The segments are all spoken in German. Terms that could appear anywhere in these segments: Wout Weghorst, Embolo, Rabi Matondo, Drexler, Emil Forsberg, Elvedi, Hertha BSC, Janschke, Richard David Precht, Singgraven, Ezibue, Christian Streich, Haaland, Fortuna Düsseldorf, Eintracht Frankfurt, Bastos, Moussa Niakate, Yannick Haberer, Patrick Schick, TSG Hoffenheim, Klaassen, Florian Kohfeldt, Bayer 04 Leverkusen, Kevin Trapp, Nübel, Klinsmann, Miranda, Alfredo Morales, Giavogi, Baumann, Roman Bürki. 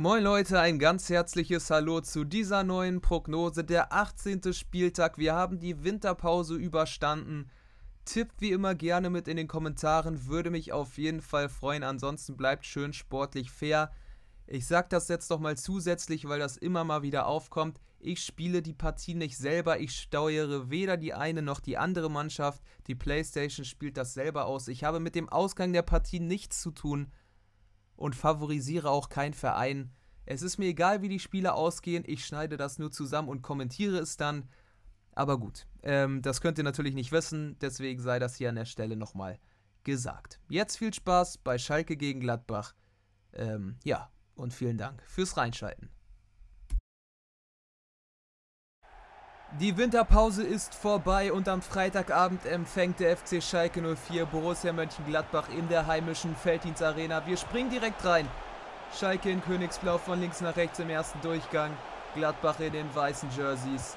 Moin Leute, ein ganz herzliches Hallo zu dieser neuen Prognose, der 18. Spieltag. Wir haben die Winterpause überstanden. Tippt wie immer gerne mit in den Kommentaren, würde mich auf jeden Fall freuen. Ansonsten bleibt schön sportlich fair. Ich sage das jetzt nochmal zusätzlich, weil das immer mal wieder aufkommt. Ich spiele die Partie nicht selber, ich steuere weder die eine noch die andere Mannschaft. Die PlayStation spielt das selber aus. Ich habe mit dem Ausgang der Partie nichts zu tun und favorisiere auch keinen Verein. Es ist mir egal, wie die Spiele ausgehen, ich schneide das nur zusammen und kommentiere es dann. Aber gut, das könnt ihr natürlich nicht wissen, deswegen sei das hier an der Stelle nochmal gesagt. Jetzt viel Spaß bei Schalke gegen Gladbach. Ja, und vielen Dank fürs Reinschalten. Die Winterpause ist vorbei und am Freitagabend empfängt der FC Schalke 04 Borussia Mönchengladbach in der heimischen Felddienstarena. Wir springen direkt rein. Schalke in Königsblau von links nach rechts im ersten Durchgang. Gladbach in den weißen Jerseys.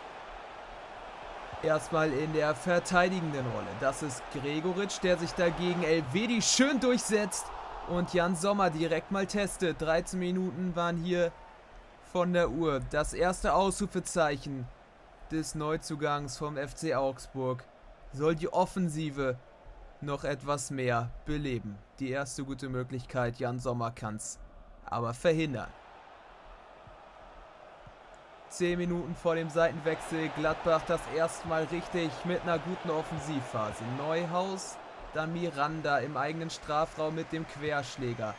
Erstmal in der verteidigenden Rolle. Das ist Gregoritsch, der sich dagegen Elvedi schön durchsetzt. Und Jan Sommer direkt mal testet. 13 Minuten waren hier von der Uhr. Das erste Ausrufezeichen des Neuzugangs vom FC Augsburg soll die Offensive noch etwas mehr beleben. Die erste gute Möglichkeit, Jan Sommer kann es aber verhindern. 10 Minuten vor dem Seitenwechsel, Gladbach das erste Mal richtig mit einer guten Offensivphase. Neuhaus, dann Miranda im eigenen Strafraum mit dem Querschläger.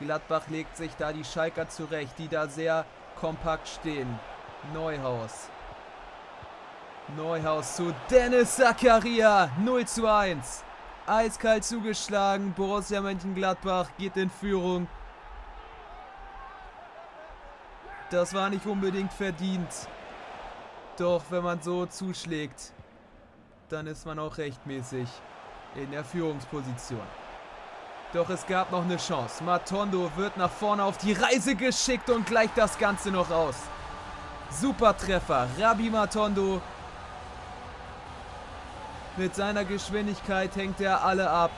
Gladbach legt sich da die Schalker zurecht, die da sehr kompakt stehen. Neuhaus zu Dennis Zakaria, 0:1. Eiskalt zugeschlagen, Borussia Mönchengladbach geht in Führung. Das war nicht unbedingt verdient. Doch wenn man so zuschlägt, dann ist man auch rechtmäßig in der Führungsposition. Doch es gab noch eine Chance. Matondo wird nach vorne auf die Reise geschickt und gleicht das Ganze noch aus. Super Treffer, Rabi Matondo. Mit seiner Geschwindigkeit hängt er alle ab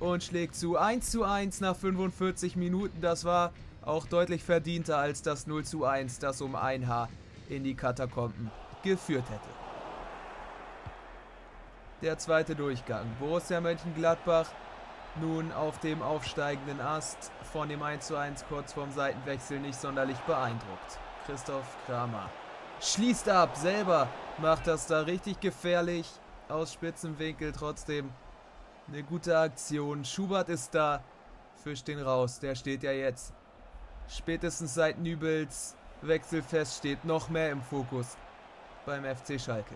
und schlägt zu. 1:1 nach 45 Minuten. Das war auch deutlich verdienter als das 0:1, das um ein Haar in die Katakomben geführt hätte. Der zweite Durchgang. Borussia Mönchengladbach nun auf dem aufsteigenden Ast. Von dem 1:1 kurz vorm Seitenwechsel nicht sonderlich beeindruckt. Christoph Kramer schließt ab, selber macht das da richtig gefährlich. Aus Spitzenwinkel trotzdem eine gute Aktion. Schubert ist da, fischt den raus. Der steht ja jetzt spätestens seit Nübels Wechselfest steht noch mehr im Fokus beim FC Schalke.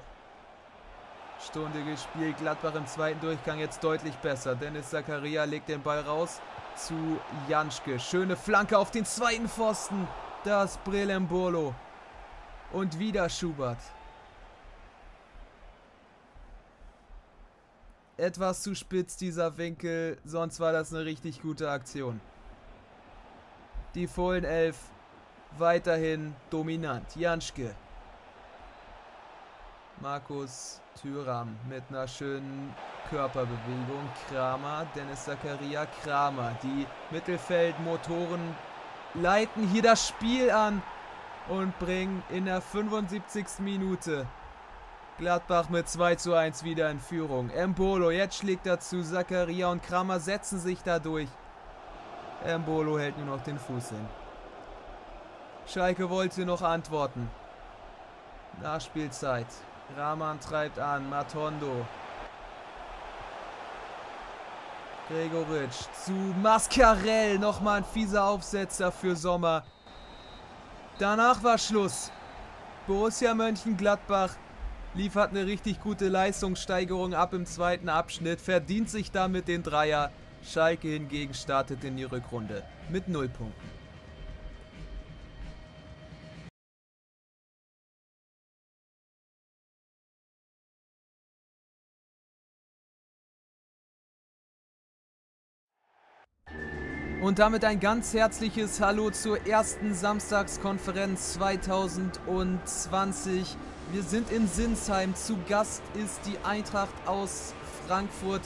Stunde gespielt, Gladbach im zweiten Durchgang jetzt deutlich besser. Dennis Zakaria legt den Ball raus zu Janschke. Schöne Flanke auf den zweiten Pfosten. Das Brelembolo. Und wieder Schubert. Etwas zu spitz dieser Winkel, sonst war das eine richtig gute Aktion. Die Fohlenelf weiterhin dominant. Janschke. Markus Thüram mit einer schönen Körperbewegung. Kramer, Dennis Zakaria, Kramer. Die Mittelfeldmotoren leiten hier das Spiel an und bringen in der 75. Minute Gladbach mit 2:1 wieder in Führung. Embolo, jetzt schlägt dazu. Zakaria und Kramer setzen sich dadurch. Embolo hält nur noch den Fuß hin. Schalke wollte noch antworten. Nachspielzeit. Rahman treibt an. Matondo. Gregoritsch zu Mascarell. Nochmal ein fieser Aufsetzer für Sommer. Danach war Schluss. Borussia Mönchengladbach liefert eine richtig gute Leistungssteigerung ab im zweiten Abschnitt. Verdient sich damit den Dreier. Schalke hingegen startet in die Rückrunde mit 0 Punkten. Und damit ein ganz herzliches Hallo zur ersten Samstagskonferenz 2020. Wir sind in Sinsheim. Zu Gast ist die Eintracht aus Frankfurt.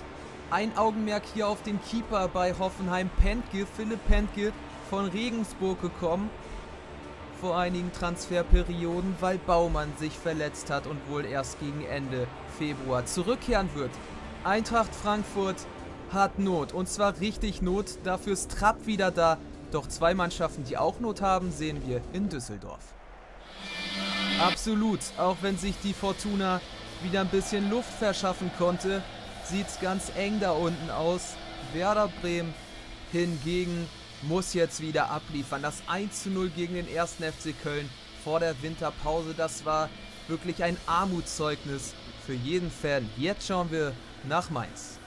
Ein Augenmerk hier auf den Keeper bei Hoffenheim, Philipp Pentke, von Regensburg gekommen vor einigen Transferperioden, weil Baumann sich verletzt hat und wohl erst gegen Ende Februar zurückkehren wird. Eintracht Frankfurt hat Not, und zwar richtig Not, dafür ist Trapp wieder da. Doch zwei Mannschaften, die auch Not haben, sehen wir in Düsseldorf. Absolut, auch wenn sich die Fortuna wieder ein bisschen Luft verschaffen konnte, sieht es ganz eng da unten aus. Werder Bremen hingegen muss jetzt wieder abliefern. Das 1:0 gegen den 1. FC Köln vor der Winterpause, das war wirklich ein Armutszeugnis für jeden Fan. Jetzt schauen wir nach Mainz.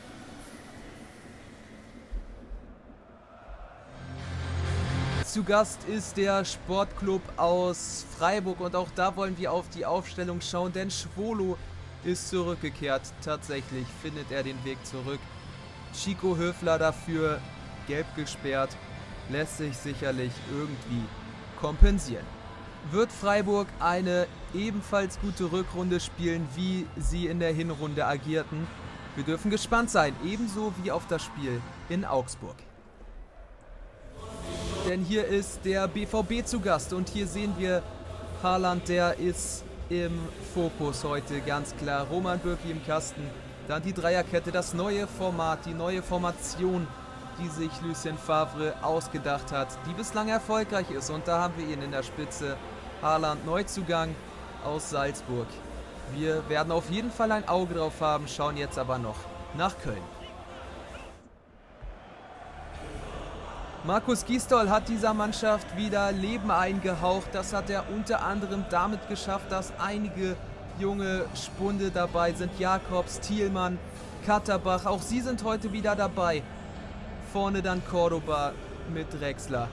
Zu Gast ist der Sportclub aus Freiburg, und auch da wollen wir auf die Aufstellung schauen, denn Schwolo ist zurückgekehrt. Tatsächlich findet er den Weg zurück. Chico Höfler dafür gelb gesperrt, lässt sich sicherlich irgendwie kompensieren. Wird Freiburg eine ebenfalls gute Rückrunde spielen, wie sie in der Hinrunde agierten? Wir dürfen gespannt sein, ebenso wie auf das Spiel in Augsburg. Denn hier ist der BVB zu Gast, und hier sehen wir Haaland, der ist im Fokus heute ganz klar. Roman Bürki im Kasten, dann die Dreierkette, das neue Format, die neue Formation, die sich Lucien Favre ausgedacht hat, die bislang erfolgreich ist, und da haben wir ihn in der Spitze. Haaland, Neuzugang aus Salzburg. Wir werden auf jeden Fall ein Auge drauf haben, schauen jetzt aber noch nach Köln. Markus Gisdol hat dieser Mannschaft wieder Leben eingehaucht. Das hat er unter anderem damit geschafft, dass einige junge Spunde dabei sind. Jakobs, Thielmann, Katterbach, auch sie sind heute wieder dabei. Vorne dann Cordoba mit Drexler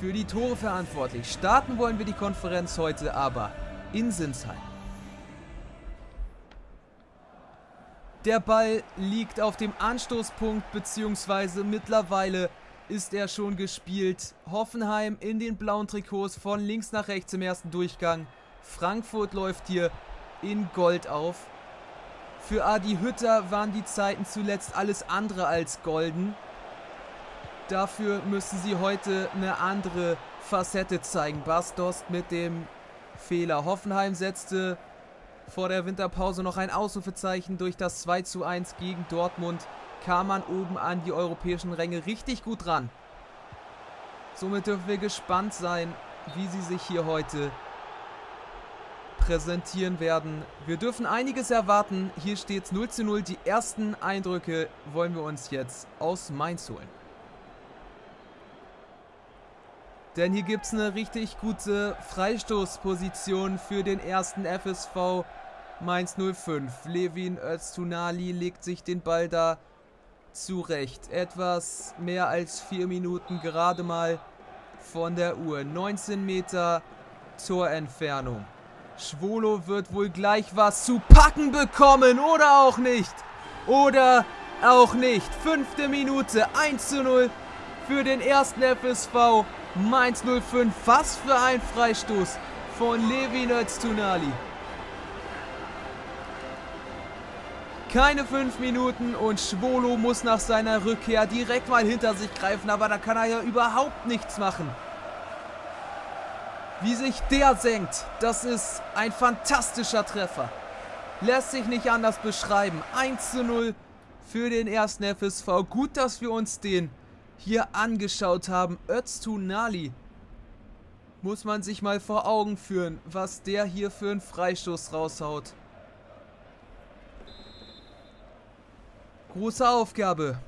für die Tore verantwortlich. Starten wollen wir die Konferenz heute aber in Sinsheim. Der Ball liegt auf dem Anstoßpunkt, beziehungsweise mittlerweile ist er schon gespielt. Hoffenheim in den blauen Trikots von links nach rechts im ersten Durchgang. Frankfurt läuft hier in Gold auf. Für Adi Hütter waren die Zeiten zuletzt alles andere als golden. Dafür müssen sie heute eine andere Facette zeigen. Bastos mit dem Fehler. Hoffenheim setzte vor der Winterpause noch ein Ausrufezeichen durch das 2:1 gegen Dortmund. Kam man oben an die europäischen Ränge richtig gut ran. Somit dürfen wir gespannt sein, wie sie sich hier heute präsentieren werden. Wir dürfen einiges erwarten. Hier steht 0:0. Die ersten Eindrücke wollen wir uns jetzt aus Mainz holen. Denn hier gibt es eine richtig gute Freistoßposition für den ersten FSV Mainz 05. Lewin Öztunali legt sich den Ball da zurecht. Etwas mehr als 4 Minuten gerade mal von der Uhr. 19 Meter Torentfernung. Schwolo wird wohl gleich was zu packen bekommen, oder auch nicht. Oder auch nicht. 5. Minute, 1:0 für den ersten FSV Mainz 05, was für ein Freistoß von Lewin Öztunali. Keine 5 Minuten und Schwolo muss nach seiner Rückkehr direkt mal hinter sich greifen, aber da kann er ja überhaupt nichts machen. Wie sich der senkt, das ist ein fantastischer Treffer. Lässt sich nicht anders beschreiben. 1:0 für den ersten FSV. Gut, dass wir uns den hier angeschaut haben. Öztunali, muss man sich mal vor Augen führen, was der hier für einen Freistoß raushaut. Große Aufgabe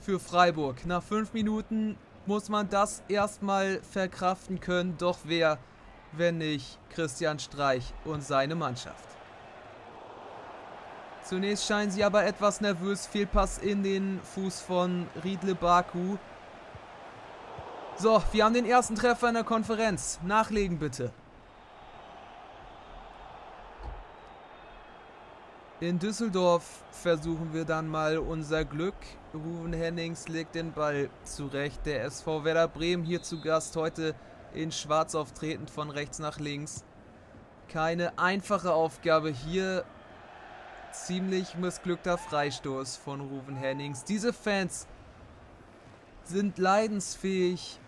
für Freiburg. Nach 5 Minuten muss man das erstmal verkraften können. Doch wer, wenn nicht Christian Streich und seine Mannschaft? Zunächst scheinen sie aber etwas nervös. Fehlpass in den Fuß von Riedle Baku. So, wir haben den ersten Treffer in der Konferenz. Nachlegen bitte. In Düsseldorf versuchen wir dann mal unser Glück. Rouven Hennings legt den Ball zurecht. Der SV Werder Bremen hier zu Gast. Heute in Schwarz auftretend, von rechts nach links. Keine einfache Aufgabe hier. Ziemlich missglückter Freistoß von Rouven Hennings. Diese Fans sind leidensfähig.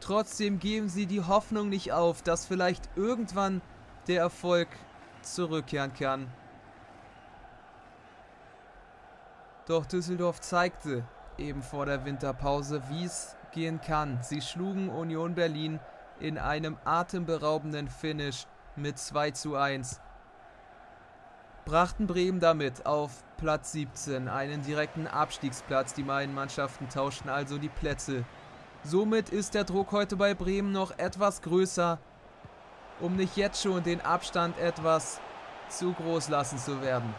Trotzdem geben sie die Hoffnung nicht auf, dass vielleicht irgendwann der Erfolg zurückkehren kann. Doch Düsseldorf zeigte eben vor der Winterpause, wie es gehen kann. Sie schlugen Union Berlin in einem atemberaubenden Finish mit 2:1. Brachten Bremen damit auf Platz 17 einen direkten Abstiegsplatz. Die beiden Mannschaften tauschten also die Plätze. Somit ist der Druck heute bei Bremen noch etwas größer, um nicht jetzt schon den Abstand etwas zu groß lassen zu werden.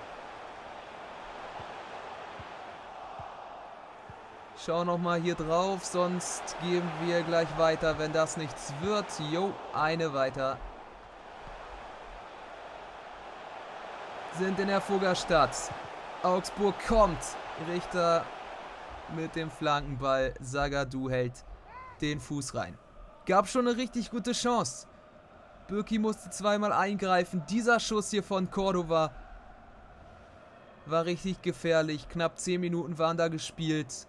Schau nochmal hier drauf, sonst geben wir gleich weiter, wenn das nichts wird. Jo, eine weiter. Sind in der Fuggerstadt. Augsburg kommt. Richter mit dem Flankenball. Zagadou hält den Fuß rein. Gab schon eine richtig gute Chance. Bürki musste zweimal eingreifen. Dieser Schuss hier von Cordoba war richtig gefährlich. Knapp 10 Minuten waren da gespielt.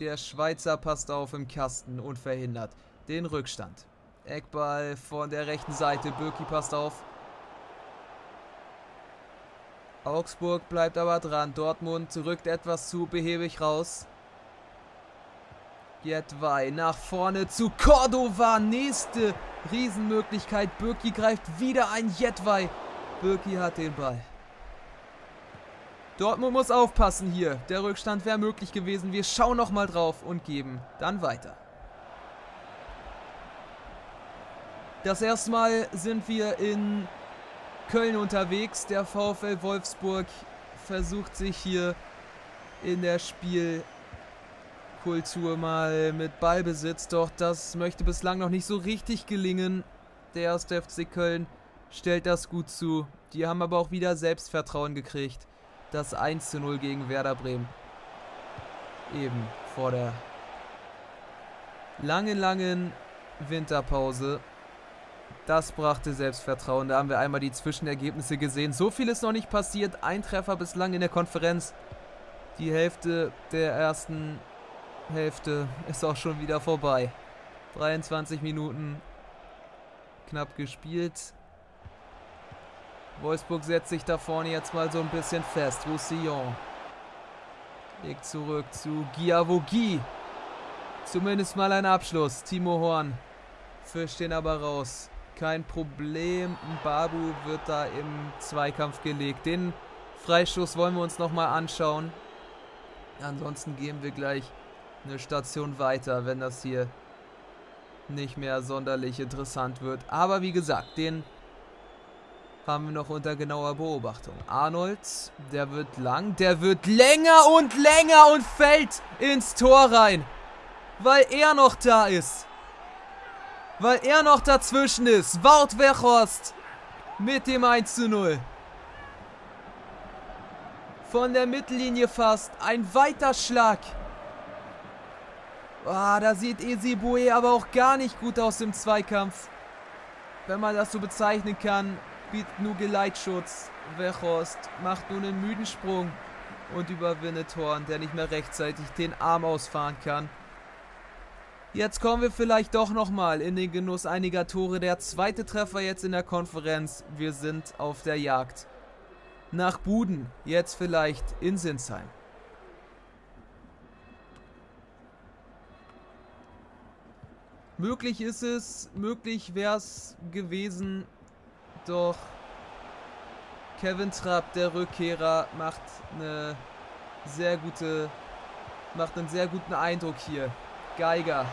Der Schweizer passt auf im Kasten und verhindert den Rückstand. Eckball von der rechten Seite. Bürki passt auf. Augsburg bleibt aber dran. Dortmund rückt etwas zu behäbig raus. Jedwai nach vorne zu Cordoba. Nächste Riesenmöglichkeit. Bürki greift wieder ein. Jedwai. Bürki hat den Ball. Dortmund muss aufpassen hier. Der Rückstand wäre möglich gewesen. Wir schauen nochmal drauf und geben dann weiter. Das erste Mal sind wir in Köln unterwegs. Der VfL Wolfsburg versucht sich hier in der Spielkultur mal mit Ballbesitz. Doch das möchte bislang noch nicht so richtig gelingen. Der erste FC Köln stellt das gut zu. Die haben aber auch wieder Selbstvertrauen gekriegt. Das 1:0 gegen Werder Bremen. Eben vor der langen Winterpause. Das brachte Selbstvertrauen. Da haben wir einmal die Zwischenergebnisse gesehen. So viel ist noch nicht passiert. Ein Treffer bislang in der Konferenz. Die Hälfte der ersten Hälfte ist auch schon wieder vorbei. 23 Minuten knapp gespielt. Wolfsburg setzt sich da vorne jetzt mal so ein bisschen fest. Roussillon legt zurück zu Giavogi. Zumindest mal ein Abschluss. Timo Horn fischt den aber raus. Kein Problem. Mbabu wird da im Zweikampf gelegt. Den Freischuss wollen wir uns nochmal anschauen. Ansonsten gehen wir gleich eine Station weiter, wenn das hier nicht mehr sonderlich interessant wird. Aber wie gesagt, den haben wir noch unter genauer Beobachtung. Arnold, der wird lang, der wird länger und fällt ins Tor rein. Weil er noch da ist. Weil er noch dazwischen ist. Wout Weghorst mit dem 1:0. Von der Mittellinie fast. Ein weiter Schlag. Ah, da sieht Ezibue aber auch gar nicht gut aus im Zweikampf. Wenn man das so bezeichnen kann. Bietet nur Geleitschutz. Weghorst macht nun einen müden Sprung und überwindet Horn, der nicht mehr rechtzeitig den Arm ausfahren kann. Jetzt kommen wir vielleicht doch nochmal in den Genuss einiger Tore. Der zweite Treffer jetzt in der Konferenz. Wir sind auf der Jagd nach Buden. Jetzt vielleicht in Sinsheim. Möglich ist es. Möglich wäre es gewesen. Doch Kevin Trapp, der Rückkehrer, macht einen sehr guten Eindruck hier. Geiger,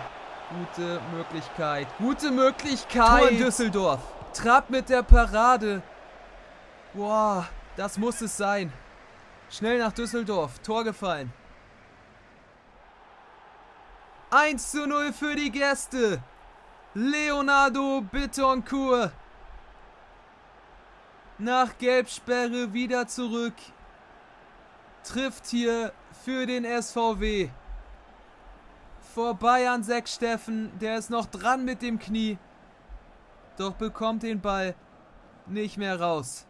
gute Möglichkeit. Gute Möglichkeit. Tor in Düsseldorf. Trapp mit der Parade. Boah, das muss es sein. Schnell nach Düsseldorf. Tor gefallen. 1:0 für die Gäste. Leonardo Bittencourt. Nach Gelbsperre wieder zurück. Trifft hier für den SVW. Vorbei an Zack Steffen. Der ist noch dran mit dem Knie. Doch bekommt den Ball nicht mehr raus.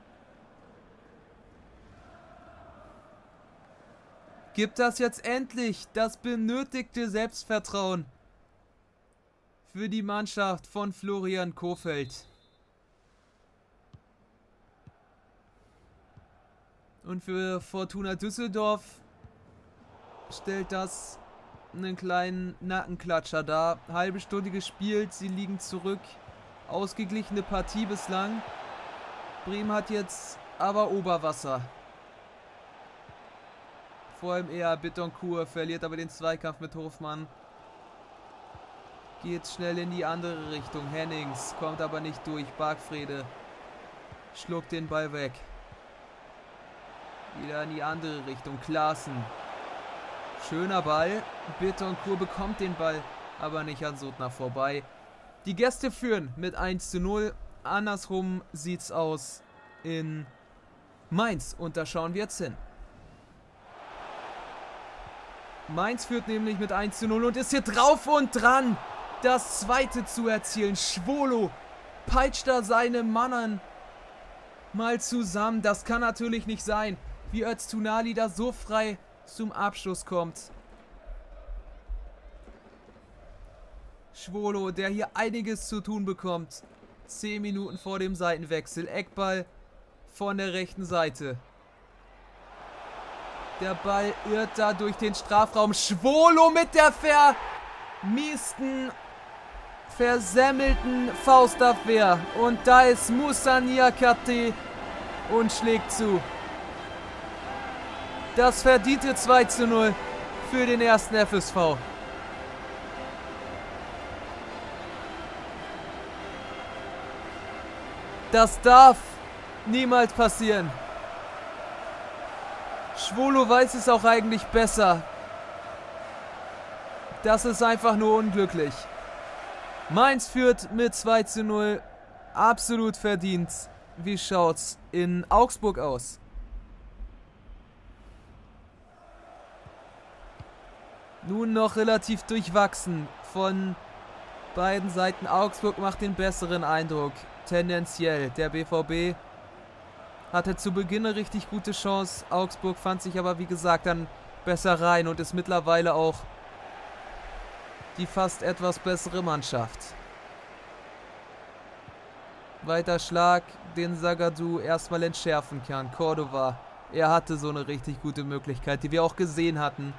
Gibt das jetzt endlich das benötigte Selbstvertrauen für die Mannschaft von Florian Kohfeldt. Und für Fortuna Düsseldorf stellt das einen kleinen Nackenklatscher dar. Halbe Stunde gespielt, sie liegen zurück. Ausgeglichene Partie bislang. Bremen hat jetzt aber Oberwasser. Vor allem eher Bittencourt, verliert aber den Zweikampf mit Hofmann. Geht schnell in die andere Richtung. Hennings kommt aber nicht durch. Bargfrede schluckt den Ball weg. Wieder in die andere Richtung. Klaassen. Schöner Ball. Bittencourt bekommt den Ball, aber nicht an Suttner vorbei. Die Gäste führen mit 1:0. Andersrum sieht es aus in Mainz. Und da schauen wir jetzt hin. Mainz führt nämlich mit 1:0 und ist hier drauf und dran, das zweite zu erzielen. Schwolo peitscht da seine Mannen mal zusammen. Das kann natürlich nicht sein, wie Öztunali da so frei zum Abschluss kommt. Schwolo, der hier einiges zu tun bekommt. 10 Minuten vor dem Seitenwechsel. Eckball von der rechten Seite. Der Ball irrt da durch den Strafraum. Schwolo mit der vermiesten, versemmelten Faustabwehr. Und da ist Moussa Niakate und schlägt zu. Das verdiente 2:0 für den ersten FSV. Das darf niemals passieren. Schwolo weiß es auch eigentlich besser. Das ist einfach nur unglücklich. Mainz führt mit 2:0. Absolut verdient. Wie schaut's in Augsburg aus? Nun noch relativ durchwachsen von beiden Seiten. Augsburg macht den besseren Eindruck. Tendenziell. Der BVB hatte zu Beginn eine richtig gute Chance. Augsburg fand sich aber, wie gesagt, dann besser rein und ist mittlerweile auch die fast etwas bessere Mannschaft. Weiter Schlag, den Zagadou erstmal entschärfen kann. Cordoba, er hatte so eine richtig gute Möglichkeit, die wir auch gesehen hatten.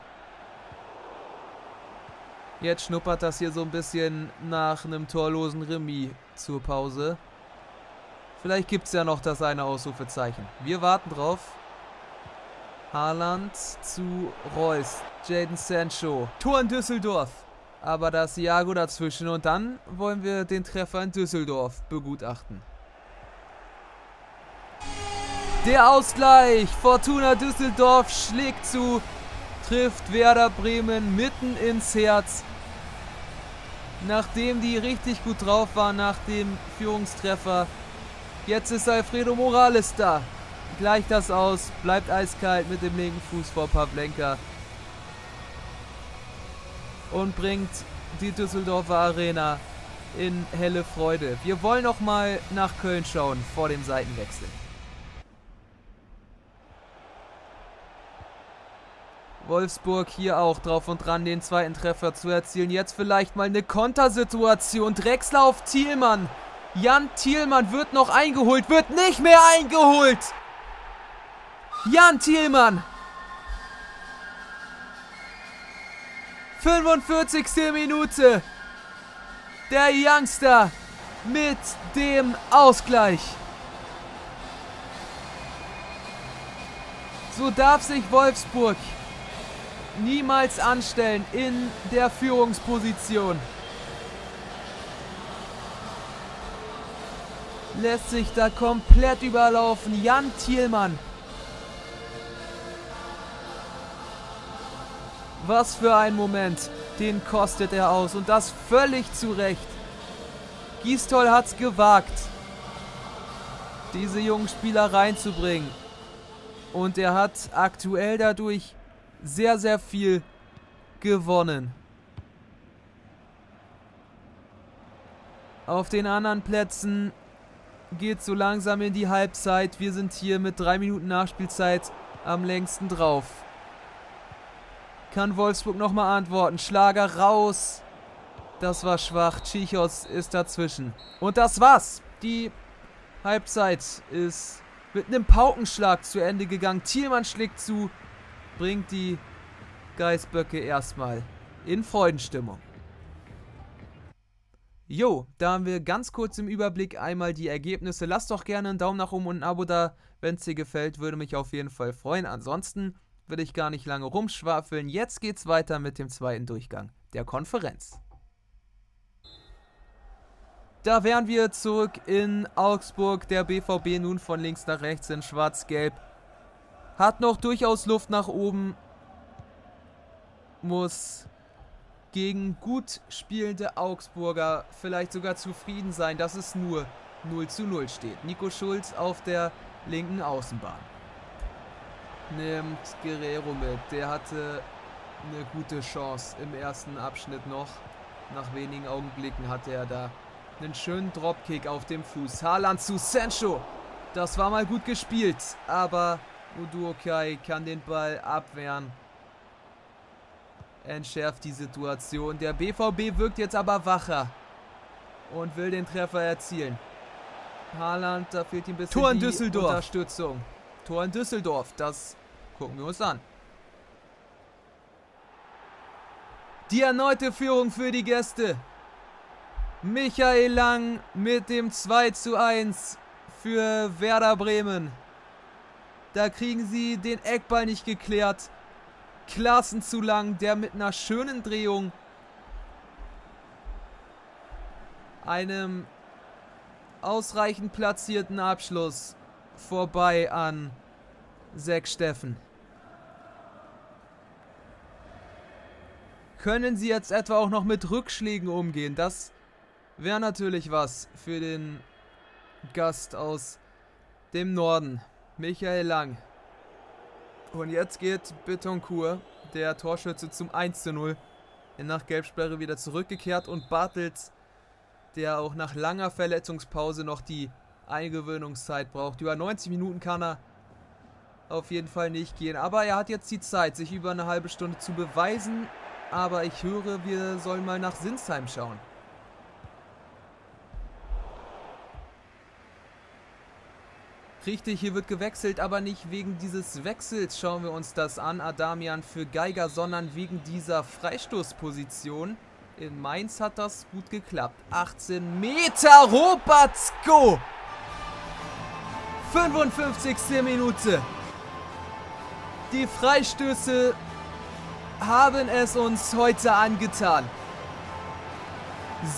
Jetzt schnuppert das hier so ein bisschen nach einem torlosen Remis zur Pause. Vielleicht gibt es ja noch das eine Ausrufezeichen. Wir warten drauf. Haaland zu Reus. Jadon Sancho. Tor in Düsseldorf. Aber da ist Thiago dazwischen. Und dann wollen wir den Treffer in Düsseldorf begutachten. Der Ausgleich. Fortuna Düsseldorf schlägt zu. Trifft Werder Bremen mitten ins Herz. Nachdem die richtig gut drauf waren nach dem Führungstreffer. Jetzt ist Alfredo Morales da. Gleicht das aus. Bleibt eiskalt mit dem linken Fuß vor Pavlenka. Und bringt die Düsseldorfer Arena in helle Freude. Wir wollen noch mal nach Köln schauen vor dem Seitenwechsel. Wolfsburg hier auch drauf und dran, den zweiten Treffer zu erzielen. Jetzt vielleicht mal eine Kontersituation. Drexler auf Thielmann. Jan Thielmann wird noch eingeholt, wird nicht mehr eingeholt. Jan Thielmann. 45. Minute. Der Youngster mit dem Ausgleich. So darf sich Wolfsburg niemals anstellen in der Führungsposition. Lässt sich da komplett überlaufen. Jan Thielmann. Was für ein Moment. Den kostet er aus. Und das völlig zu Recht. Gistol hat's gewagt, diese jungen Spieler reinzubringen. Und er hat aktuell dadurch sehr, sehr viel gewonnen. Auf den anderen Plätzen geht so langsam in die Halbzeit. Wir sind hier mit 3 Minuten Nachspielzeit am längsten drauf. kann Wolfsburg nochmal antworten. Schlager raus. Das war schwach. Chichos ist dazwischen. Und das war's. Die Halbzeit ist mit einem Paukenschlag zu Ende gegangen. Thielmann schlägt zu, bringt die Geißböcke erstmal in Freudenstimmung. Jo, da haben wir ganz kurz im Überblick einmal die Ergebnisse. Lasst doch gerne einen Daumen nach oben und ein Abo da, wenn es dir gefällt, würde mich auf jeden Fall freuen. Ansonsten will ich gar nicht lange rumschwafeln. Jetzt geht's weiter mit dem zweiten Durchgang der Konferenz. Da wären wir zurück in Augsburg. Der BVB nun von links nach rechts in Schwarz-Gelb. Hat noch durchaus Luft nach oben. Muss gegen gut spielende Augsburger vielleicht sogar zufrieden sein, dass es nur 0:0 steht. Nico Schulz auf der linken Außenbahn. Nimmt Guerrero mit. Der hatte eine gute Chance im ersten Abschnitt noch. Nach wenigen Augenblicken hatte er da einen schönen Dropkick auf dem Fuß. Haaland zu Sancho. Das war mal gut gespielt. Aber Uduokai kann den Ball abwehren. Entschärft die Situation. Der BVB wirkt jetzt aber wacher und will den Treffer erzielen. Haaland, da fehlt ihm ein bisschen die Unterstützung. Tor in Düsseldorf, das gucken wir uns an. Die erneute Führung für die Gäste. Michael Lang mit dem 2:1 für Werder Bremen. Da kriegen sie den Eckball nicht geklärt. Klaassen zu lang, der mit einer schönen Drehung einem ausreichend platzierten Abschluss vorbei an Zack Steffen. Können sie jetzt etwa auch noch mit Rückschlägen umgehen? Das wäre natürlich was für den Gast aus dem Norden, Michael Lang. Und jetzt geht Bittencourt, der Torschütze, zum 1:0. Nach Gelbsperre wieder zurückgekehrt. Und Bartels, der auch nach langer Verletzungspause noch die Eingewöhnungszeit braucht. Über 90 Minuten kann er auf jeden Fall nicht gehen. Aber er hat jetzt die Zeit, sich über eine halbe Stunde zu beweisen. Aber ich höre, wir sollen mal nach Sinsheim schauen. Richtig, hier wird gewechselt, aber nicht wegen dieses Wechsels schauen wir uns das an, Adamian für Geiger, sondern wegen dieser Freistoßposition. In Mainz hat das gut geklappt. 18 Meter, Robacko! 55. Minute. Die Freistöße haben es uns heute angetan.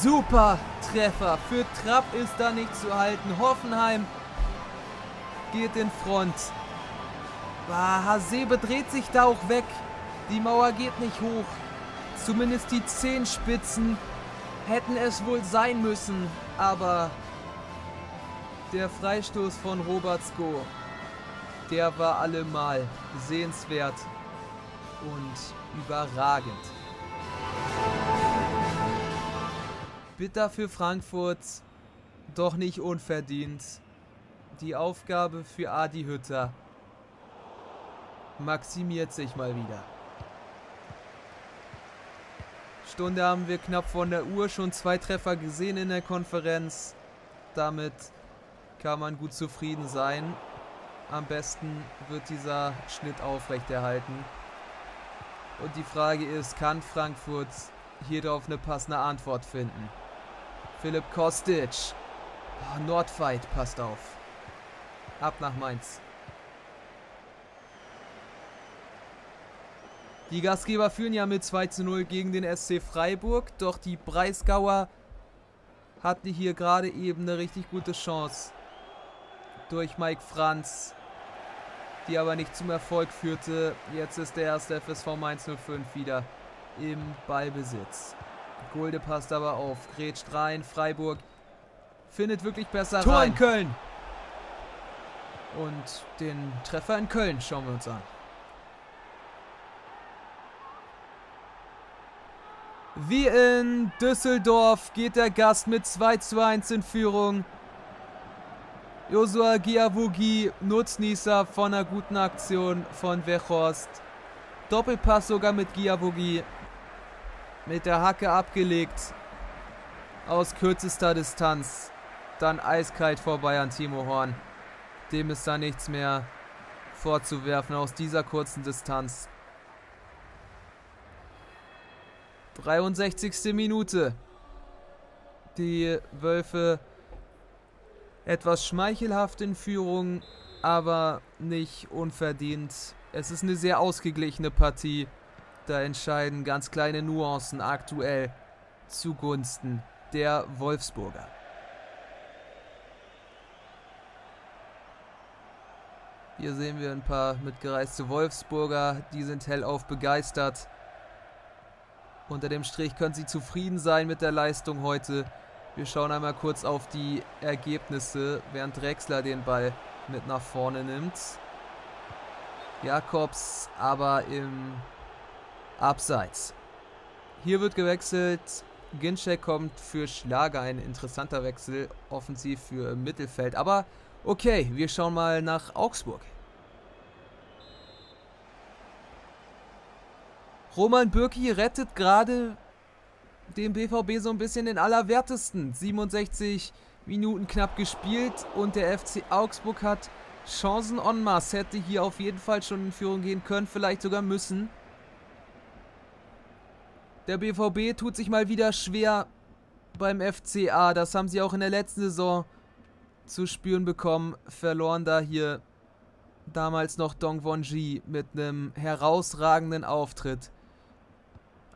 Super Treffer. Für Trapp ist da nicht zu halten. Hoffenheim geht in Front. Hasebe dreht sich da auch weg. Die Mauer geht nicht hoch. Zumindest die Zehenspitzen hätten es wohl sein müssen. Aber der Freistoß von Robacko, der war allemal sehenswert und überragend. Bitter für Frankfurt, doch nicht unverdient. Die Aufgabe für Adi Hütter maximiert sich mal wieder. Stunde haben wir knapp von der Uhr, schon 2 Treffer gesehen in der Konferenz. Damit kann man gut zufrieden sein. Am besten wird dieser Schnitt aufrechterhalten. Und die Frage ist, kann Frankfurt hierauf eine passende Antwort finden? Philipp Kostic. Nordfight, passt auf. Ab nach Mainz. Die Gastgeber führen ja mit 2:0 gegen den SC Freiburg. Doch die Breisgauer hatten hier gerade eben eine richtig gute Chance durch Mike Franz, die aber nicht zum Erfolg führte. Jetzt ist der erste FSV Mainz 05 wieder im Ballbesitz. Gulde passt aber auf. Grätscht rein. Freiburg findet wirklich besser Tor rein. Tor in Köln! Und den Treffer in Köln schauen wir uns an. Wie in Düsseldorf geht der Gast mit 2:1 in Führung. Josua Giavogi, Nutznießer von einer guten Aktion von Weghorst. Doppelpass sogar mit Giavogi. Mit der Hacke abgelegt. Aus kürzester Distanz. Dann eiskalt vorbei an Timo Horn. Dem ist da nichts mehr vorzuwerfen aus dieser kurzen Distanz. 63. Minute. Die Wölfe etwas schmeichelhaft in Führung, aber nicht unverdient. Es ist eine sehr ausgeglichene Partie. Da entscheiden ganz kleine Nuancen aktuell zugunsten der Wolfsburger. Hier sehen wir ein paar mitgereiste Wolfsburger. Die sind hellauf begeistert. Unter dem Strich können sie zufrieden sein mit der Leistung heute. Wir schauen einmal kurz auf die Ergebnisse, während Drexler den Ball mit nach vorne nimmt. Jakobs aber im Abseits. Hier wird gewechselt. Ginczek kommt für Schlager, ein interessanter Wechsel, offensiv für Mittelfeld. Aber okay, wir schauen mal nach Augsburg. Roman Bürki rettet gerade dem BVB so ein bisschen den Allerwertesten. 67 Minuten knapp gespielt und der FC Augsburg hat Chancen en masse. Hätte hier auf jeden Fall schon in Führung gehen können, vielleicht sogar müssen. Der BVB tut sich mal wieder schwer beim FCA. Das haben sie auch in der letzten Saison zu spüren bekommen. Verloren da hier damals noch Dongwon-ji mit einem herausragenden Auftritt.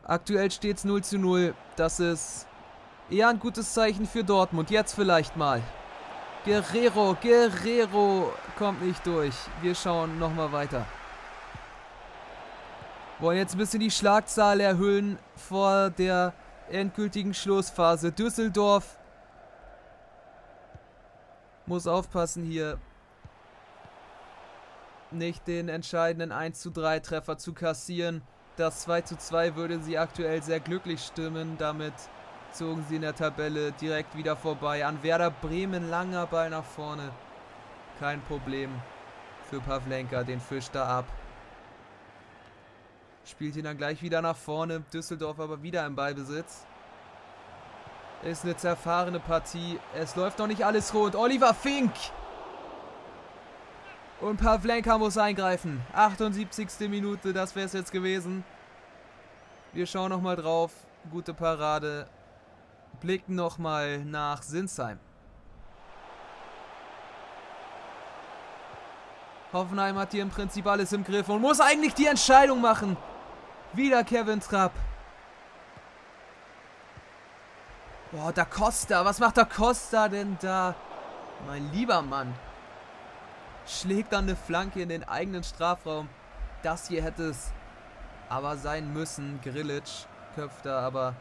Aktuell steht es 0:0. Das ist eher ein gutes Zeichen für Dortmund. Jetzt vielleicht mal. Guerrero kommt nicht durch. Wir schauen nochmal weiter. Wollen jetzt ein bisschen die Schlagzahl erhöhen vor der endgültigen Schlussphase. Düsseldorf muss aufpassen hier, nicht den entscheidenden 1:3 Treffer zu kassieren. Das 2:2 würde sie aktuell sehr glücklich stimmen. Damit zogen sie in der Tabelle direkt wieder vorbei an Werder Bremen. Langer Ball nach vorne. Kein Problem für Pavlenka. Den fischt er ab. Spielt ihn dann gleich wieder nach vorne. Düsseldorf aber wieder im Ballbesitz. Ist eine zerfahrene Partie. Es läuft noch nicht alles rund. Oliver Fink! Und Pavlenka muss eingreifen. 78. Minute, das wäre es jetzt gewesen. Wir schauen nochmal drauf. Gute Parade. Blicken nochmal nach Sinsheim. Hoffenheim hat hier im Prinzip alles im Griff und muss eigentlich die Entscheidung machen. Wieder Kevin Trapp. Boah, Da Costa. Was macht Da Costa denn da? Mein lieber Mann. Schlägt dann eine Flanke in den eigenen Strafraum. Das hier hätte es aber sein müssen. Gregoritsch köpft da aber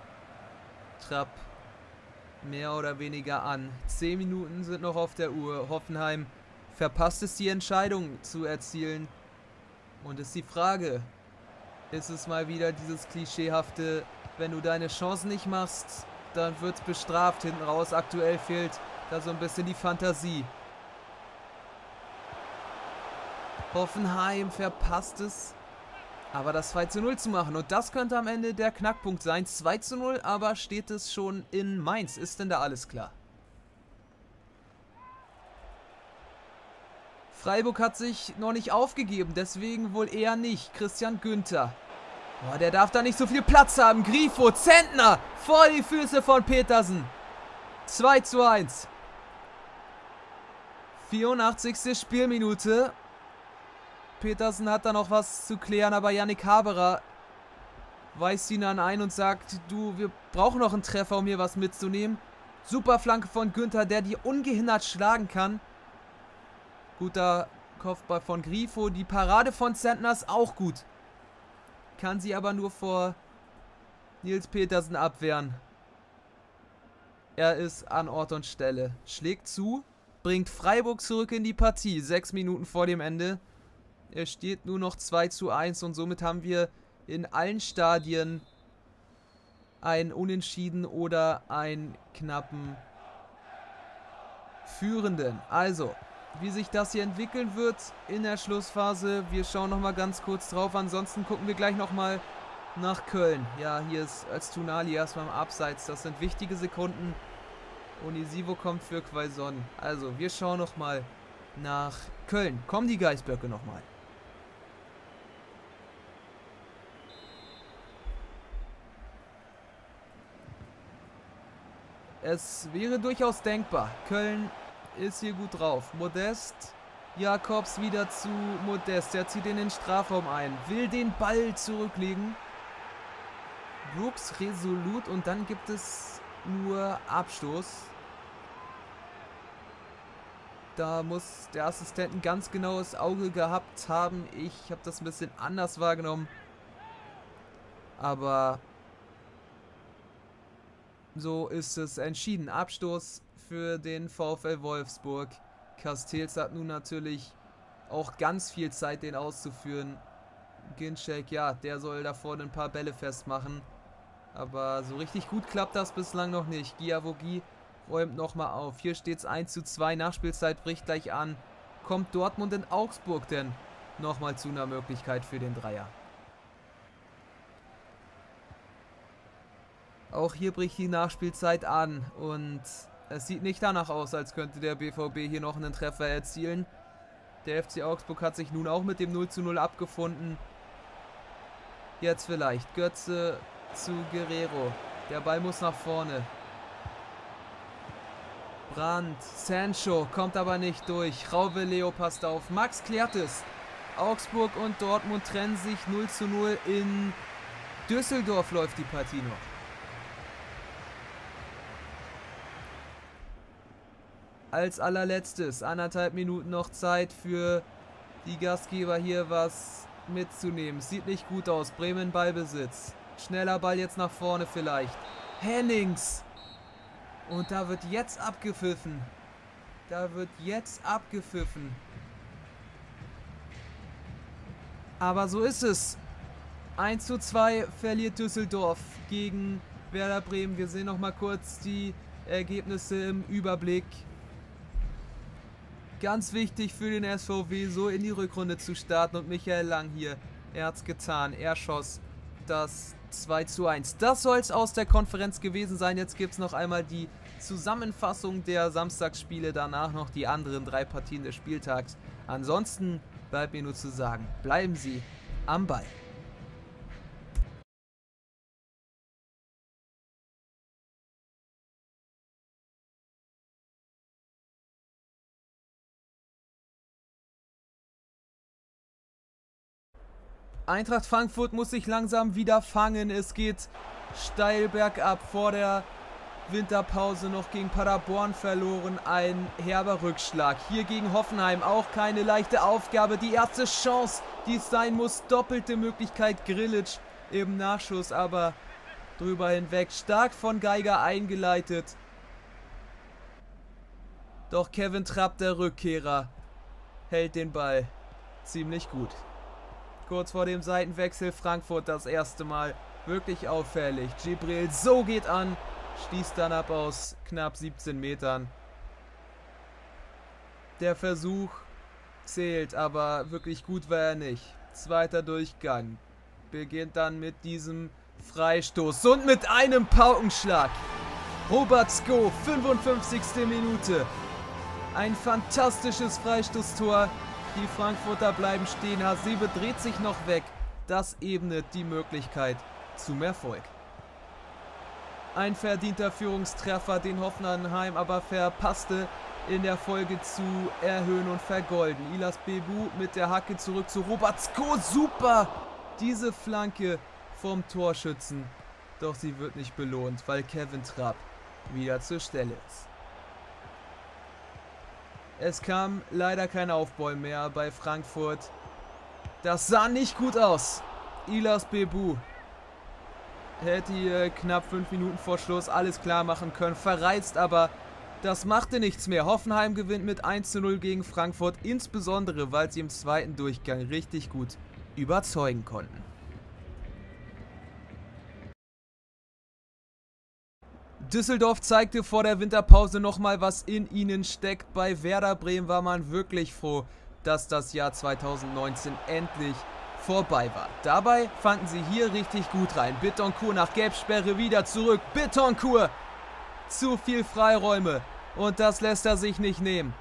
Trapp mehr oder weniger an. 10 Minuten sind noch auf der Uhr. Hoffenheim verpasst es, die Entscheidung zu erzielen. Und ist die Frage, ist es mal wieder dieses klischeehafte, wenn du deine Chancen nicht machst, dann wird es bestraft hinten raus. Aktuell fehlt da so ein bisschen die Fantasie. Hoffenheim verpasst es, aber das 2:0 zu machen. Und das könnte am Ende der Knackpunkt sein. 2:0, aber steht es schon in Mainz. Ist denn da alles klar? Freiburg hat sich noch nicht aufgegeben, deswegen wohl eher nicht. Christian Günther. Boah, der darf da nicht so viel Platz haben. Grifo, Zentner, vor die Füße von Petersen. 2:1. 84. Spielminute. Petersen hat da noch was zu klären, aber Yannick Haberer weist ihn dann ein und sagt, du, wir brauchen noch einen Treffer, um hier was mitzunehmen. Super Flanke von Günther, der die ungehindert schlagen kann. Guter Kopfball von Grifo, die Parade von Zentner ist auch gut. Kann sie aber nur vor Nils Petersen abwehren. Er ist an Ort und Stelle. Schlägt zu, bringt Freiburg zurück in die Partie. 6 Minuten vor dem Ende. Es steht nur noch 2:1 und somit haben wir in allen Stadien ein Unentschieden oder einen knappen Führenden. Also, wie sich das hier entwickeln wird in der Schlussphase. Wir schauen nochmal ganz kurz drauf. Ansonsten gucken wir gleich nochmal nach Köln. Ja, hier ist Öztunali erstmal im Abseits. Das sind wichtige Sekunden. Onisivo kommt für Quaison. Also, wir schauen nochmal nach Köln. Kommen die Geißböcke nochmal. Es wäre durchaus denkbar. Köln ist hier gut drauf. Modest. Jakobs wieder zu Modest. Er zieht in den Strafraum ein. Will den Ball zurücklegen. Brooks resolut und dann gibt es nur Abstoß. Da muss der Assistent ein ganz genaues Auge gehabt haben. Ich habe das ein bisschen anders wahrgenommen. Aber so ist es entschieden. Abstoß für den VfL Wolfsburg. Castells hat nun natürlich auch ganz viel Zeit, den auszuführen. Ginczek, ja, der soll da vorne ein paar Bälle festmachen. Aber so richtig gut klappt das bislang noch nicht. Giavogi räumt nochmal auf. Hier steht es 1:2. Nachspielzeit bricht gleich an. Kommt Dortmund in Augsburg denn nochmal zu einer Möglichkeit für den Dreier? Auch hier bricht die Nachspielzeit an und es sieht nicht danach aus, als könnte der BVB hier noch einen Treffer erzielen. Der FC Augsburg hat sich nun auch mit dem 0:0 abgefunden. Jetzt vielleicht Götze zu Guerrero. Der Ball muss nach vorne. Brandt, Sancho kommt aber nicht durch. Raube Leo passt auf. Max klärt es. Augsburg und Dortmund trennen sich 0:0. In Düsseldorf läuft die Partie noch. Als allerletztes, 1,5 Minuten noch Zeit für die Gastgeber hier was mitzunehmen. Sieht nicht gut aus. Bremen Ballbesitz. Schneller Ball jetzt nach vorne vielleicht. Hennings. Und da wird jetzt abgepfiffen. Aber so ist es. 1:2 verliert Düsseldorf gegen Werder Bremen. Wir sehen nochmal kurz die Ergebnisse im Überblick. Ganz wichtig für den SVW, so in die Rückrunde zu starten. Und Michael Lang hier, er hat's getan. Er schoss das 2:1. Das soll's aus der Konferenz gewesen sein. Jetzt gibt's noch einmal die Zusammenfassung der Samstagsspiele. Danach noch die anderen 3 Partien des Spieltags. Ansonsten bleibt mir nur zu sagen, bleiben Sie am Ball. Eintracht Frankfurt muss sich langsam wieder fangen. Es geht steil bergab. Vor der Winterpause noch gegen Paderborn verloren. Ein herber Rückschlag. Hier gegen Hoffenheim auch keine leichte Aufgabe. Die erste Chance, die es sein muss. Doppelte Möglichkeit. Gregoritsch im Nachschuss, aber drüber hinweg. Stark von Geiger eingeleitet. Doch Kevin Trapp, der Rückkehrer, hält den Ball ziemlich gut. Kurz vor dem Seitenwechsel Frankfurt das erste Mal wirklich auffällig. Gibril so geht an, schließt dann ab aus knapp 17 Metern. Der Versuch zählt, aber wirklich gut war er nicht. Zweiter Durchgang beginnt dann mit diesem Freistoß und mit einem Paukenschlag. Robertsko, 55. Minute. Ein fantastisches Freistoßtor. Die Frankfurter bleiben stehen. Hasebe dreht sich noch weg. Das ebnet die Möglichkeit zum Erfolg. Ein verdienter Führungstreffer, den Hoffenheim aber verpasste, in der Folge zu erhöhen und vergolden. Ilas Bebu mit der Hacke zurück zu Robertsko. Super! Diese Flanke vom Torschützen. Doch sie wird nicht belohnt, weil Kevin Trapp wieder zur Stelle ist. Es kam leider kein Aufbäumen mehr bei Frankfurt. Das sah nicht gut aus. Ilas Bebu hätte hier knapp 5 Minuten vor Schluss alles klar machen können. Verreizt, aber das machte nichts mehr. Hoffenheim gewinnt mit 1:0 gegen Frankfurt. Insbesondere, weil sie im zweiten Durchgang richtig gut überzeugen konnten. Düsseldorf zeigte vor der Winterpause nochmal, was in ihnen steckt. Bei Werder Bremen war man wirklich froh, dass das Jahr 2019 endlich vorbei war. Dabei fanden sie hier richtig gut rein. Bittencourt nach Gelbsperre wieder zurück. Bittencourt! Zu viel Freiräume und das lässt er sich nicht nehmen.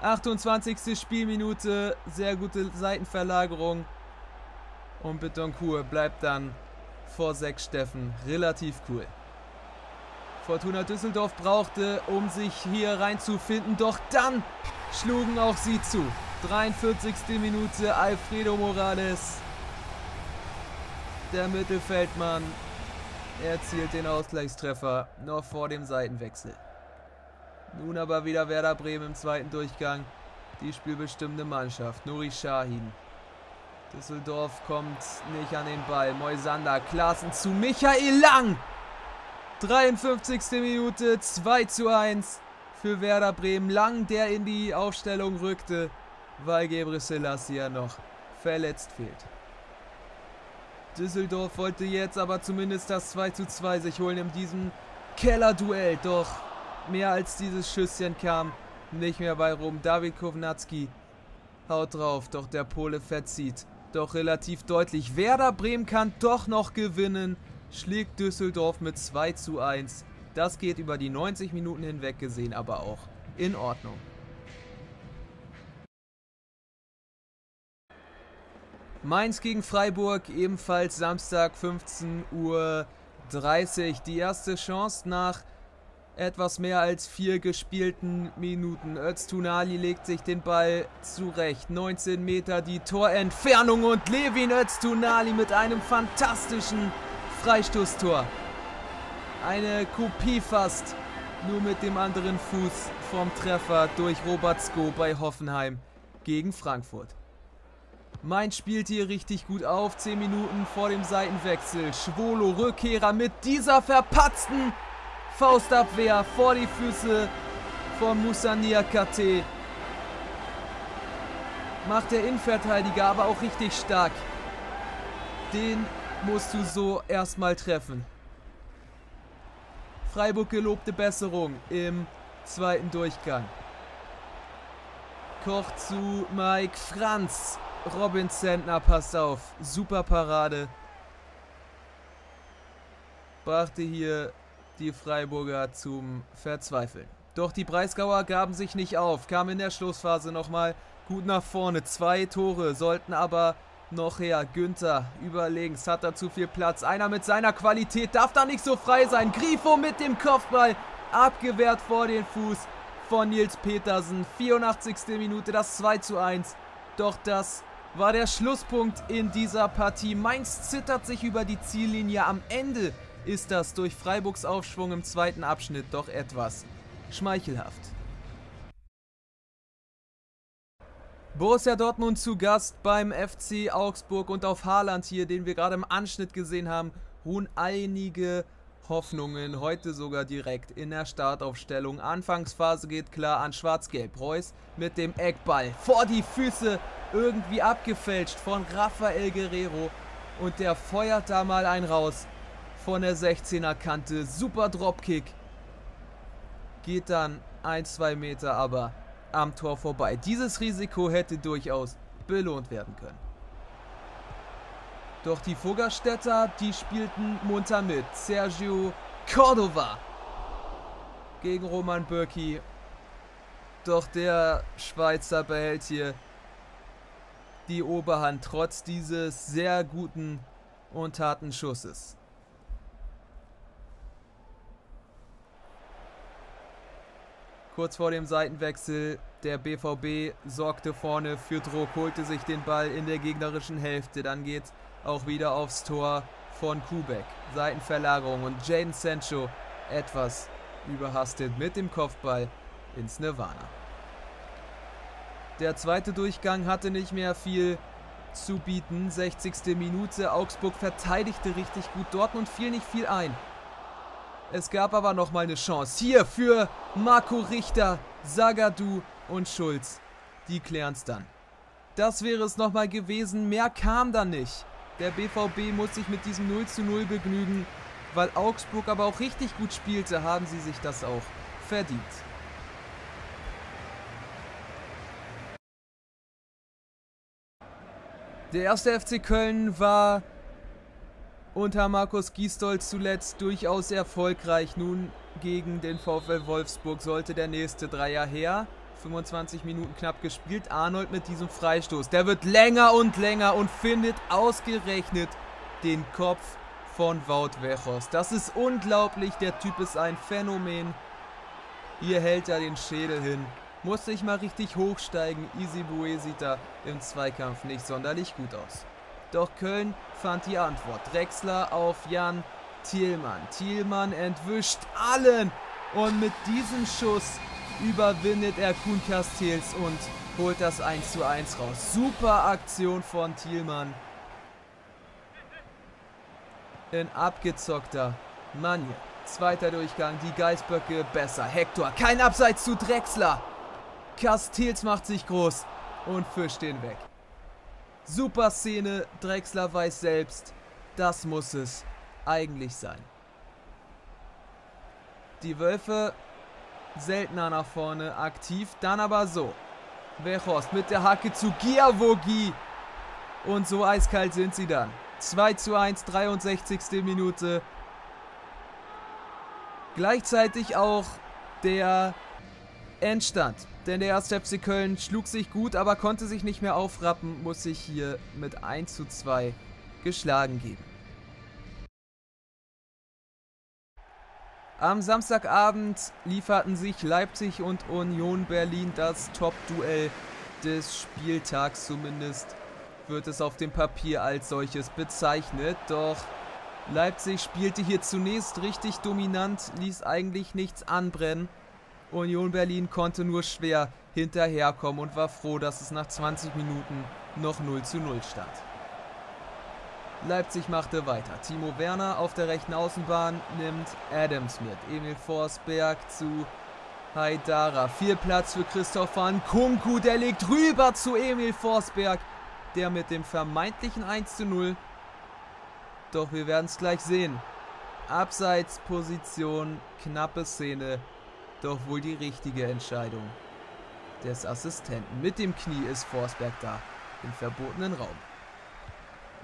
28. Spielminute, sehr gute Seitenverlagerung. Und Bittencourt bleibt dann vor Zack Steffen relativ cool. Fortuna Düsseldorf brauchte, um sich hier reinzufinden, doch dann schlugen auch sie zu. 43. Minute, Alfredo Morales, der Mittelfeldmann, erzielt den Ausgleichstreffer noch vor dem Seitenwechsel. Nun aber wieder Werder Bremen im zweiten Durchgang, die spielbestimmende Mannschaft, Nuri Sahin. Düsseldorf kommt nicht an den Ball, Moisander, Klaassen zu Michael Lang. 53. Minute, 2:1 für Werder Bremen. Lang, der in die Aufstellung rückte, weil Gebreselassie ja noch verletzt fehlt. Düsseldorf wollte jetzt aber zumindest das 2:2 sich holen in diesem Kellerduell. Doch mehr als dieses Schüsschen kam nicht mehr bei rum. David Kownacki haut drauf, doch der Pole verzieht. Doch relativ deutlich. Werder Bremen kann doch noch gewinnen. Schlägt Düsseldorf mit 2:1. Das geht über die 90 Minuten hinweg gesehen, aber auch in Ordnung. Mainz gegen Freiburg, ebenfalls Samstag 15:30 Uhr. Die erste Chance nach etwas mehr als 4 gespielten Minuten. Öztunali legt sich den Ball zurecht. 19 Meter die Torentfernung und Lewin Öztunali mit einem fantastischen Freistoßtor. Eine Kopie fast, nur mit dem anderen Fuß vom Treffer durch Robatsko bei Hoffenheim gegen Frankfurt. Mainz spielt hier richtig gut auf. 10 Minuten vor dem Seitenwechsel. Schwolo, Rückkehrer mit dieser verpatzten Faustabwehr vor die Füße von Moussania Kate. Macht der Innenverteidiger aber auch richtig stark. Den musst du so erstmal treffen. Freiburg gelobte Besserung im zweiten Durchgang. Koch zu Mike Franz. Robin Zentner passt auf. Super Parade. Brachte hier die Freiburger zum Verzweifeln. Doch die Breisgauer gaben sich nicht auf. Kamen in der Schlussphase nochmal gut nach vorne. 2 Tore sollten aber noch her. Günther über links, hat da zu viel Platz. Einer mit seiner Qualität darf da nicht so frei sein. Grifo mit dem Kopfball. Abgewehrt vor den Fuß von Nils Petersen. 84. Minute, das 2:1. Doch das war der Schlusspunkt in dieser Partie. Mainz zittert sich über die Ziellinie. Am Ende ist das durch Freiburgs Aufschwung im zweiten Abschnitt doch etwas schmeichelhaft. Borussia Dortmund zu Gast beim FC Augsburg und auf Haaland hier, den wir gerade im Anschnitt gesehen haben, ruhen einige Hoffnungen, heute sogar direkt in der Startaufstellung. Anfangsphase geht klar an Schwarz-Gelb. Reus mit dem Eckball vor die Füße, irgendwie abgefälscht von Rafael Guerrero und der feuert da mal einen raus von der 16er Kante. Super Dropkick, geht dann 1-2 Meter aber am Tor vorbei. Dieses Risiko hätte durchaus belohnt werden können. Doch die Fuggerstädter, die spielten munter mit. Sergio Cordova gegen Roman Bürki. Doch der Schweizer behält hier die Oberhand, trotz dieses sehr guten und harten Schusses. Kurz vor dem Seitenwechsel, der BVB sorgte vorne für Druck, holte sich den Ball in der gegnerischen Hälfte. Dann geht auch wieder aufs Tor von Kubek. Seitenverlagerung und Jadon Sancho etwas überhastet mit dem Kopfball ins Nirvana. Der zweite Durchgang hatte nicht mehr viel zu bieten. 60. Minute, Augsburg verteidigte richtig gut. Dortmund fiel nicht viel ein. Es gab aber nochmal eine Chance. Hier für Marco Richter, Zagadou und Schulz. Die klären es dann. Das wäre es nochmal gewesen. Mehr kam dann nicht. Der BVB muss sich mit diesem 0:0 begnügen. weil Augsburg aber auch richtig gut spielte, haben sie sich das auch verdient. Der erste FC Köln war unter Markus Gisdol zuletzt durchaus erfolgreich. Nun gegen den VfL Wolfsburg sollte der nächste Dreier her. 25 Minuten knapp gespielt. Arnold mit diesem Freistoß. Der wird länger und länger und findet ausgerechnet den Kopf von Wout Weghorst. Das ist unglaublich. Der Typ ist ein Phänomen. Hier hält er den Schädel hin. Muss sich mal richtig hochsteigen. Isibue sieht da im Zweikampf nicht sonderlich gut aus. Doch Köln fand die Antwort. Drexler auf Jan Thielmann. Thielmann entwischt allen. Und mit diesem Schuss überwindet er Kuhn Castells und holt das 1:1 raus. Super Aktion von Thielmann. In abgezockter Manier. Zweiter Durchgang. Die Geißböcke besser. Hector. Kein Abseits zu Drexler. Castells macht sich groß und fischt den weg. Super Szene, Drexler weiß selbst, das muss es eigentlich sein. Die Wölfe seltener nach vorne aktiv, dann aber so. Weghorst mit der Hacke zu Giavogi und so eiskalt sind sie dann. 2:1, 63. Minute. Gleichzeitig auch der Endstand. Denn der 1. FC Köln schlug sich gut, aber konnte sich nicht mehr aufrappen, muss sich hier mit 1:2 geschlagen geben. Am Samstagabend lieferten sich Leipzig und Union Berlin das Top-Duell des Spieltags. Zumindest wird es auf dem Papier als solches bezeichnet. Doch Leipzig spielte hier zunächst richtig dominant, ließ eigentlich nichts anbrennen. Union Berlin konnte nur schwer hinterherkommen und war froh, dass es nach 20 Minuten noch 0:0 stand. Leipzig machte weiter. Timo Werner auf der rechten Außenbahn nimmt Adams mit. Emil Forsberg zu Haidara. Viel Platz für Christoph van Kunku. Der legt rüber zu Emil Forsberg, der mit dem vermeintlichen 1:0. Doch wir werden es gleich sehen. Abseitsposition, knappe Szene. Doch wohl die richtige Entscheidung des Assistenten. Mit dem Knie ist Forsberg da, im verbotenen Raum.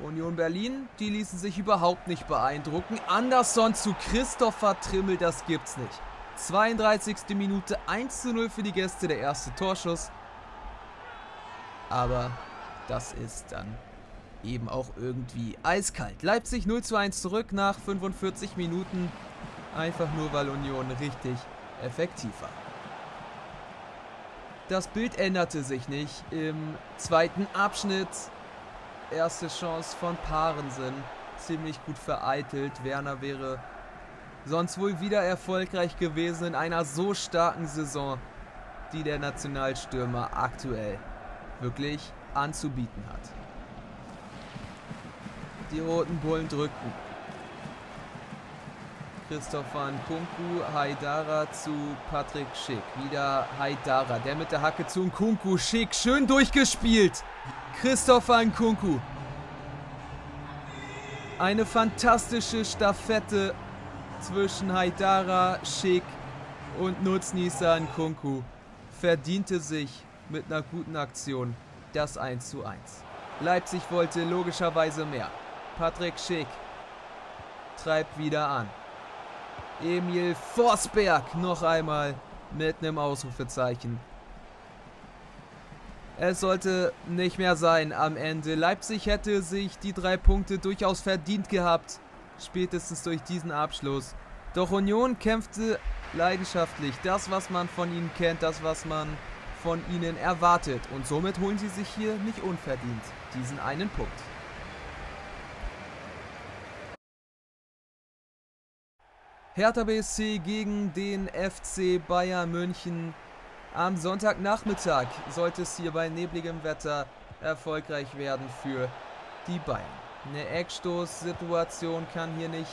Union Berlin, die ließen sich überhaupt nicht beeindrucken. Andersson zu Christopher Trimmel, das gibt's nicht. 32. Minute, 1:0 für die Gäste, der erste Torschuss. Aber das ist dann eben auch irgendwie eiskalt. Leipzig 0:1 zurück nach 45 Minuten. Einfach nur, weil Union richtig effektiver. Das Bild änderte sich nicht im zweiten Abschnitt. Erste Chance von Parensen. Ziemlich gut vereitelt. Werner wäre sonst wohl wieder erfolgreich gewesen in einer so starken Saison, die der Nationalstürmer aktuell wirklich anzubieten hat. Die Roten Bullen drückten. Christopher Nkunku, Haidara zu Patrick Schick. Wieder Haidara, der mit der Hacke zu Nkunku. Schick, schön durchgespielt. Christopher Nkunku. Eine fantastische Staffette zwischen Haidara, Schick und Nutznießer Nkunku. Verdiente sich mit einer guten Aktion das 1:1. Leipzig wollte logischerweise mehr. Patrick Schick treibt wieder an. Emil Forsberg noch einmal mit einem Ausrufezeichen. Es sollte nicht mehr sein am Ende. Leipzig hätte sich die 3 Punkte durchaus verdient gehabt, spätestens durch diesen Abschluss. Doch Union kämpfte leidenschaftlich. Das, was man von ihnen kennt, das, was man von ihnen erwartet. Und somit holen sie sich hier nicht unverdient diesen einen Punkt. Hertha BSC gegen den FC Bayern München. Am Sonntagnachmittag sollte es hier bei nebligem Wetter erfolgreich werden für die Bayern. Eine Eckstoßsituation kann hier nicht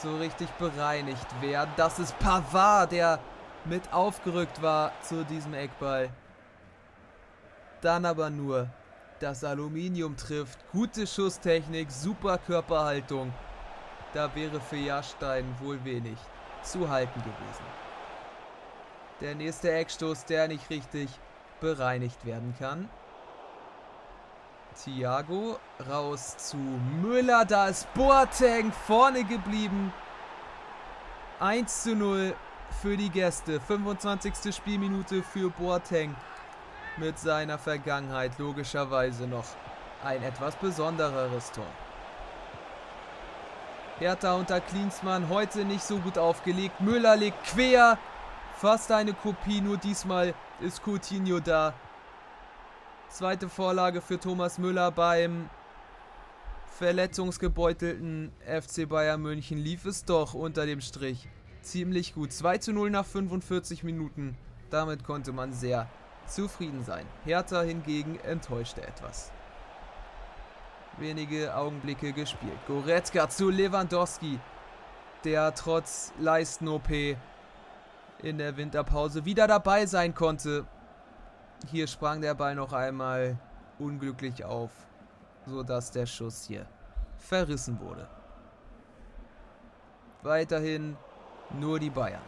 so richtig bereinigt werden. Das ist Pavard, der mit aufgerückt war zu diesem Eckball. Dann aber nur das Aluminium trifft. Gute Schusstechnik, super Körperhaltung. Da wäre für Jahrstein wohl wenig zu halten gewesen. Der nächste Eckstoß, der nicht richtig bereinigt werden kann. Thiago raus zu Müller. Da ist Boateng vorne geblieben. 1:0 für die Gäste. 25. Spielminute für Boateng. Mit seiner Vergangenheit logischerweise noch ein etwas besondereres Tor. Hertha unter Klinsmann heute nicht so gut aufgelegt. Müller legt quer. Fast eine Kopie, nur diesmal ist Coutinho da. Zweite Vorlage für Thomas Müller. Beim verletzungsgebeutelten FC Bayern München lief es doch unter dem Strich ziemlich gut. 2:0 nach 45 Minuten. Damit konnte man sehr zufrieden sein. Hertha hingegen enttäuschte etwas. Wenige Augenblicke gespielt. Goretzka zu Lewandowski, der trotz Leisten-OP in der Winterpause wieder dabei sein konnte. Hier sprang der Ball noch einmal unglücklich auf, sodass der Schuss hier verrissen wurde. Weiterhin nur die Bayern.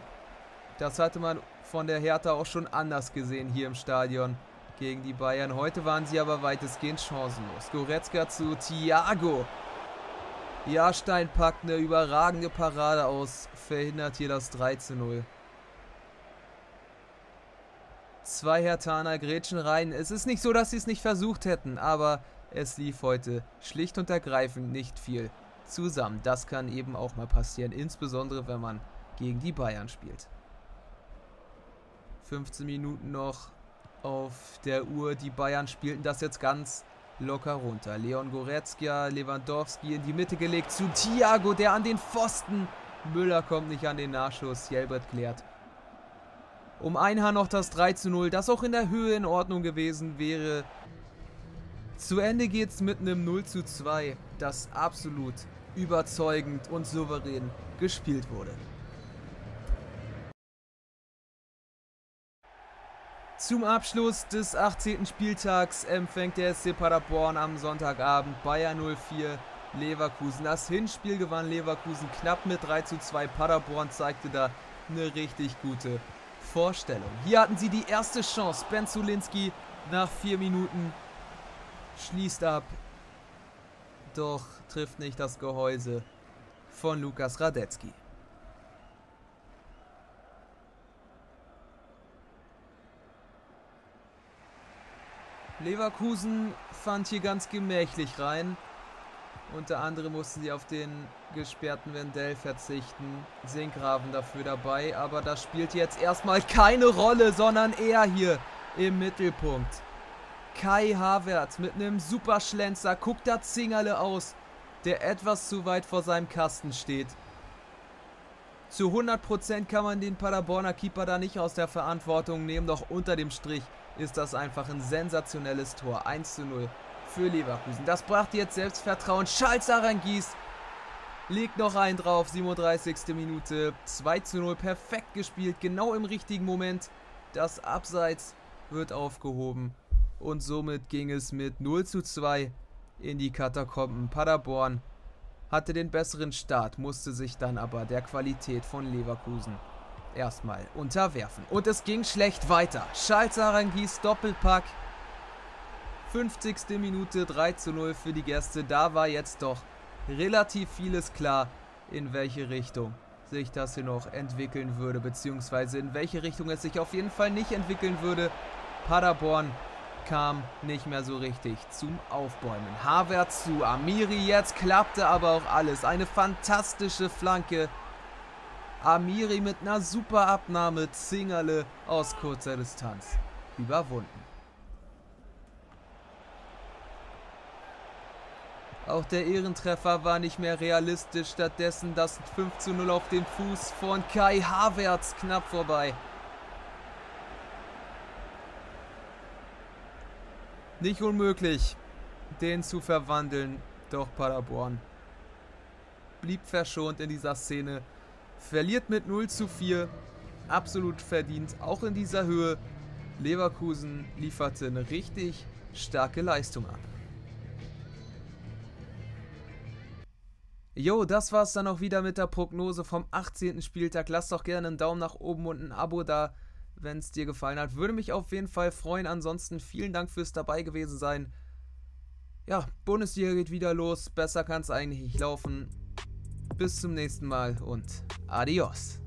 Das hatte man von der Hertha auch schon anders gesehen hier im Stadion gegen die Bayern. Heute waren sie aber weitestgehend chancenlos. Goretzka zu Thiago. Jahrstein packt eine überragende Parade aus, verhindert hier das 3:0. Zwei Herthaner grätschen rein. Es ist nicht so, dass sie es nicht versucht hätten, aber es lief heute schlicht und ergreifend nicht viel zusammen. Das kann eben auch mal passieren, insbesondere wenn man gegen die Bayern spielt. 15 Minuten noch auf der Uhr. Die Bayern spielten das jetzt ganz locker runter. Leon Goretzka, Lewandowski in die Mitte gelegt zu Thiago, der an den Pfosten. Müller kommt nicht an den Nachschuss. Jelbert klärt. Um ein Haar noch das 3:0, das auch in der Höhe in Ordnung gewesen wäre. Zu Ende geht's mit einem 0:2, das absolut überzeugend und souverän gespielt wurde. Zum Abschluss des 18. Spieltags empfängt der SC Paderborn am Sonntagabend Bayer 04 Leverkusen. Das Hinspiel gewann Leverkusen knapp mit 3:2. Paderborn zeigte da eine richtig gute Vorstellung. Hier hatten sie die erste Chance. Ben Zulinski nach 4 Minuten schließt ab, doch trifft nicht das Gehäuse von Lukas Radetzky. Leverkusen fand hier ganz gemächlich rein. Unter anderem mussten sie auf den gesperrten Wendell verzichten. Singgraven dafür dabei, aber das spielt jetzt erstmal keine Rolle, sondern er hier im Mittelpunkt. Kai Havertz mit einem Superschlenzer, guckt da Zingerle aus, der etwas zu weit vor seinem Kasten steht. Zu 100% kann man den Paderborner Keeper da nicht aus der Verantwortung nehmen, doch unter dem Strich ist das einfach ein sensationelles Tor. 1:0 für Leverkusen. Das brachte jetzt Selbstvertrauen. Charles Aranguiz legt noch einen drauf. 37. Minute. 2:0. Perfekt gespielt. Genau im richtigen Moment. Das Abseits wird aufgehoben. Und somit ging es mit 0:2 in die Katakomben. Paderborn hatte den besseren Start, musste sich dann aber der Qualität von Leverkusen erstmal unterwerfen. Und es ging schlecht weiter. Charles Aranguiz, Doppelpack. 50. Minute, 3:0 für die Gäste. Da war jetzt doch relativ vieles klar, in welche Richtung sich das hier noch entwickeln würde, beziehungsweise in welche Richtung es sich auf jeden Fall nicht entwickeln würde. Paderborn kam nicht mehr so richtig zum Aufbäumen. Havertz zu Amiri, jetzt klappte aber auch alles. Eine fantastische Flanke. Amiri mit einer super Abnahme, Zingerle aus kurzer Distanz überwunden. Auch der Ehrentreffer war nicht mehr realistisch, stattdessen das 5:0 auf dem Fuß von Kai Havertz knapp vorbei. Nicht unmöglich, den zu verwandeln, doch Paderborn blieb verschont in dieser Szene. Verliert mit 0:4, absolut verdient, auch in dieser Höhe. Leverkusen lieferte eine richtig starke Leistung ab. Jo, das war's dann auch wieder mit der Prognose vom 18. Spieltag. Lass doch gerne einen Daumen nach oben und ein Abo da, wenn es dir gefallen hat. Würde mich auf jeden Fall freuen. Ansonsten vielen Dank fürs dabei gewesen sein. Ja, Bundesliga geht wieder los. Besser kann's eigentlich nicht laufen. Bis zum nächsten Mal und adios.